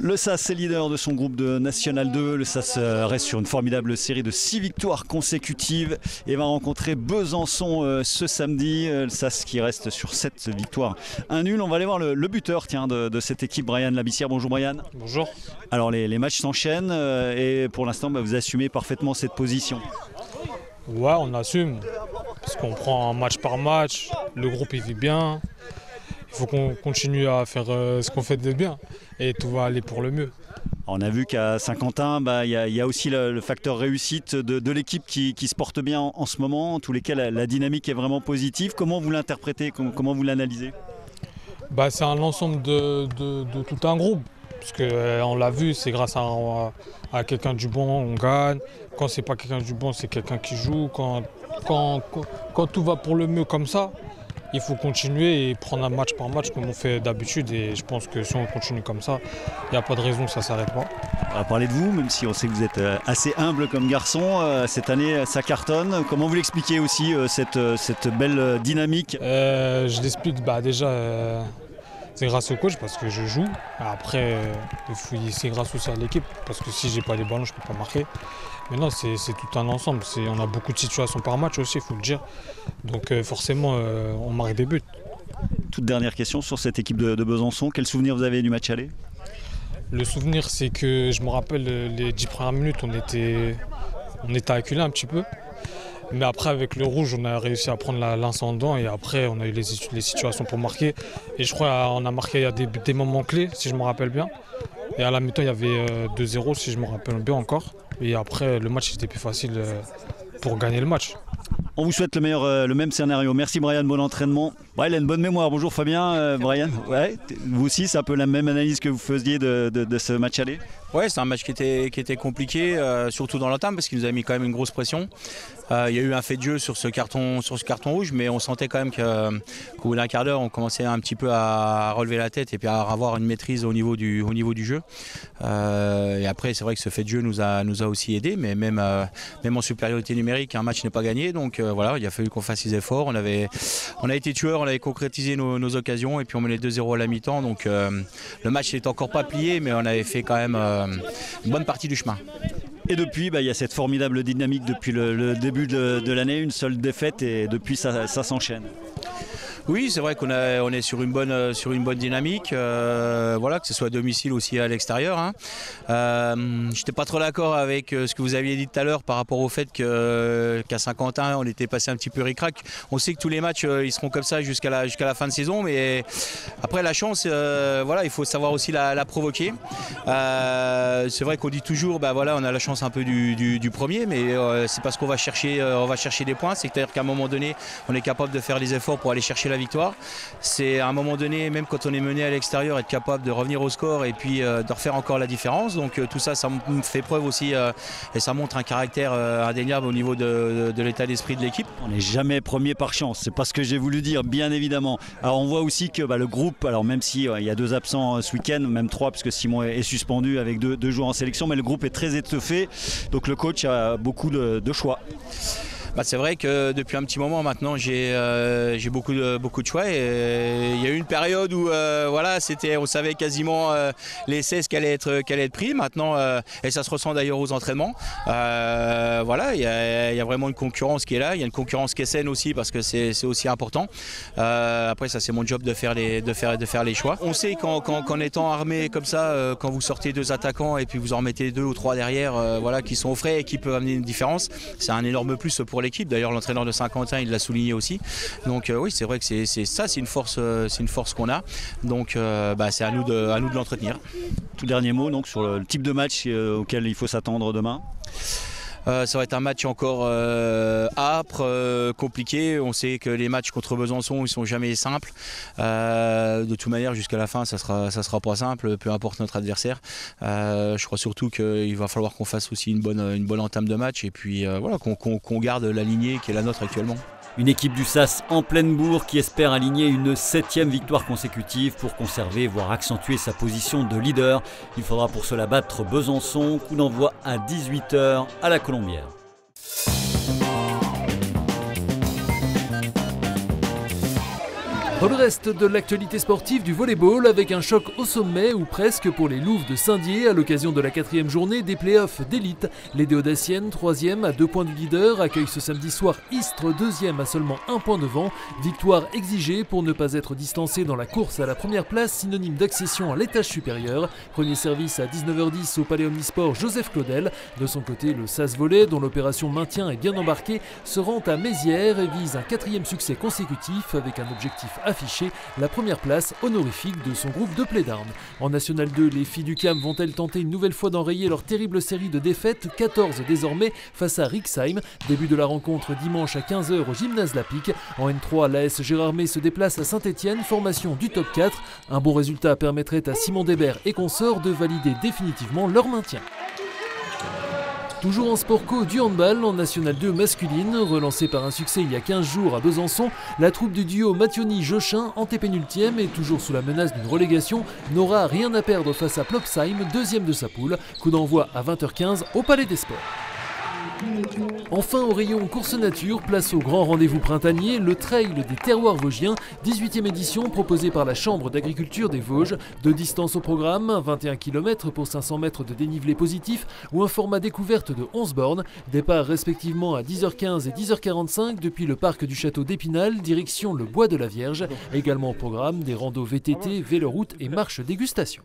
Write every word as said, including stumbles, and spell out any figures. Le S A S est leader de son groupe de National deux. Le S A S reste sur une formidable série de six victoires consécutives et va rencontrer Besançon ce samedi. Le S A S qui reste sur sept victoires, un nul. On va aller voir le, le buteur tiens, de, de cette équipe, Brian Labissière. Bonjour Brian. Bonjour. Alors les, les matchs s'enchaînent et pour l'instant bah, vous assumez parfaitement cette position. Ouais, on assume parce qu'on prend un match par match. Le groupe il vit bien. Il faut qu'on continue à faire ce qu'on fait de bien et tout va aller pour le mieux. On a vu qu'à Saint-Quentin, bah, y, y a aussi le, le facteur réussite de, de l'équipe qui, qui se porte bien en, en ce moment. En tous les cas, la, la dynamique est vraiment positive. Comment vous l'interprétez? Comment, comment vous l'analysez? Bah, c'est un ensemble de, de, de tout un groupe. Parce qu'on l'a vu, c'est grâce à, à quelqu'un du bon, on gagne. Quand c'est pas quelqu'un du bon, c'est quelqu'un qui joue. Quand, quand, quand, quand tout va pour le mieux comme ça, il faut continuer et prendre un match par match comme on fait d'habitude, et je pense que si on continue comme ça, il n'y a pas de raison que ça ne s'arrête pas. On va parler de vous, même si on sait que vous êtes assez humble comme garçon. Cette année, ça cartonne. Comment vous l'expliquez aussi, cette, cette belle dynamique? euh, Je l'explique bah, déjà, euh, c'est grâce au coach parce que je joue. Après, euh, c'est grâce aussi à l'équipe parce que si je n'ai pas les ballons, je ne peux pas marquer. Mais non, c'est tout un ensemble. On a beaucoup de situations par match aussi, il faut le dire. Donc euh, forcément, euh, on marque des buts. Toute dernière question sur cette équipe de, de Besançon. Quel souvenir vous avez du match aller? Le souvenir, c'est que je me rappelle les dix premières minutes, on était, on était acculés un petit peu. Mais après, avec le rouge, on a réussi à prendre l'incendant et après, on a eu les, les situations pour marquer. Et je crois qu'on a marqué à des, des moments clés, si je me rappelle bien. Et à la mi-temps, il y avait deux zéro, si je me rappelle bien encore. Et après, le match, c'était plus facile pour gagner le match. On vous souhaite le, meilleur, le même scénario. Merci Brian, bon entraînement. Ouais, il a une bonne mémoire. Bonjour Fabien. Euh, Brian, ouais, vous aussi, c'est un peu la même analyse que vous faisiez de, de, de ce match aller? Ouais, c'est un match qui était, qui était compliqué, euh, surtout dans l'entame, parce qu'il nous a mis quand même une grosse pression. Euh, il y a eu un fait de jeu sur ce carton, sur ce carton rouge, mais on sentait quand même qu'au bout d'un quart d'heure, on commençait un petit peu à relever la tête et puis à avoir une maîtrise au niveau du, au niveau du jeu. Euh, et après, c'est vrai que ce fait de jeu nous a, nous a aussi aidé, mais même, euh, même en supériorité numérique, un match n'est pas gagné. Donc, euh, voilà, il a fallu qu'on fasse des efforts. On, avait, on a été tueurs, on avait concrétisé nos, nos occasions et puis on menait deux zéro à la mi-temps. Donc euh, le match n'est encore pas plié, mais on avait fait quand même euh, une bonne partie du chemin. Et depuis, bah, il y a cette formidable dynamique depuis le, le début de, de l'année, une seule défaite et depuis ça, ça s'enchaîne. Oui, c'est vrai qu'on on est sur une bonne, sur une bonne dynamique, euh, voilà, que ce soit à domicile aussi à l'extérieur. Hein. Euh, je n'étais pas trop d'accord avec ce que vous aviez dit tout à l'heure par rapport au fait qu'à qu Saint-Quentin, on était passé un petit peu ric-rac. On sait que tous les matchs, ils seront comme ça jusqu'à la, jusqu'à la fin de saison, mais après la chance, euh, voilà, il faut savoir aussi la, la provoquer. Euh, c'est vrai qu'on dit toujours, bah, voilà, on a la chance un peu du, du, du premier, mais euh, c'est parce qu'on va, euh, va chercher des points. C'est-à-dire qu'à un moment donné, on est capable de faire les efforts pour aller chercher la victoire. C'est à un moment donné, même quand on est mené à l'extérieur, être capable de revenir au score et puis euh, de refaire encore la différence. Donc euh, tout ça, ça fait preuve aussi euh, et ça montre un caractère euh, indéniable au niveau de, de, de l'état d'esprit de l'équipe. On n'est jamais premier par chance, c'est pas ce que j'ai voulu dire, bien évidemment. Alors on voit aussi que bah, le groupe, alors même si euh, il y a deux absents euh, ce week-end, même trois parce que Simon est, est suspendu avec deux, deux joueurs en sélection, mais le groupe est très étoffé, donc le coach a beaucoup de, de choix. Bah c'est vrai que depuis un petit moment maintenant, j'ai euh, beaucoup, de, beaucoup de choix. Et il y a eu une période où euh, voilà, on savait quasiment euh, les S A S qu'elle allait être, qu'elle allait être prise. Maintenant, euh, et ça se ressent d'ailleurs aux entraînements. Euh, voilà, il y, a, il y a vraiment une concurrence qui est là. Il y a une concurrence qui est saine aussi parce que c'est aussi important. Euh, après, ça c'est mon job de faire, les, de, faire, de faire les choix. On sait qu'en qu'en, qu'en étant armé comme ça, euh, quand vous sortez deux attaquants et puis vous en remettez deux ou trois derrière, euh, voilà, qui sont au frais et qui peuvent amener une différence, c'est un énorme plus pour les. D'ailleurs, l'entraîneur de Saint-Quentin, il l'a souligné aussi. Donc euh, oui, c'est vrai que c'est ça, c'est une force, euh, c'est une force qu'on a. Donc euh, bah, c'est à nous de, à nous de l'entretenir. Tout dernier mot donc sur le type de match euh, auquel il faut s'attendre demain. Euh, ça va être un match encore euh, âpre, euh, compliqué. On sait que les matchs contre Besançon, ils sont jamais simples. Euh, de toute manière, jusqu'à la fin, ça sera, ça sera pas simple, peu importe notre adversaire. Euh, je crois surtout qu'il va falloir qu'on fasse aussi une bonne, une bonne entame de match et puis euh, voilà, qu'on qu'on, qu'on garde la lignée qui est la nôtre actuellement. Une équipe du S A S en pleine bourre qui espère aligner une septième victoire consécutive pour conserver, voire accentuer sa position de leader. Il faudra pour cela battre Besançon, coup d'envoi à dix-huit heures à la Colombière. Dans le reste de l'actualité sportive du volleyball, avec un choc au sommet ou presque pour les Louves de Saint-Dié à l'occasion de la quatrième journée des playoffs d'élite. Les Déodaciennes, troisième à deux points du leader, accueillent ce samedi soir Istres, deuxième à seulement un point devant. Victoire exigée pour ne pas être distancée dans la course à la première place, synonyme d'accession à l'étage supérieur. Premier service à dix-neuf heures dix au palais Omnisport Joseph Claudel. De son côté, le S A S volley, dont l'opération maintien est bien embarquée, se rend à Mézières et vise un quatrième succès consécutif avec un objectif affiché, la première place honorifique de son groupe de play d'armes. En National deux, les filles du C A M vont-elles tenter une nouvelle fois d'enrayer leur terrible série de défaites, quatorze désormais, face à Rixheim. Début de la rencontre dimanche à quinze heures au gymnase Lapicque. En N trois, l'A S Gérardmer se déplace à Saint-Etienne, formation du top quatre. Un bon résultat permettrait à Simon Débert et consorts de valider définitivement leur maintien. Toujours en sport co du handball, en National deux masculine, relancée par un succès il y a quinze jours à Besançon, la troupe du duo Mathioni-Jochin, antépénultième et toujours sous la menace d'une relégation, n'aura rien à perdre face à Plobsheim, deuxième de sa poule. Coup d'envoi à vingt heures quinze au palais des sports. Enfin au rayon course nature, place au grand rendez-vous printanier, le Trail des Terroirs Vosgiens, dix-huitième édition proposée par la Chambre d'Agriculture des Vosges. Deux distances au programme, vingt et un kilomètres pour cinq cents mètres de dénivelé positif ou un format découverte de onze bornes. Départ respectivement à dix heures quinze et dix heures quarante-cinq depuis le parc du Château d'Épinal, direction le Bois de la Vierge. Également au programme des randos V T T, véloroute et marche dégustation.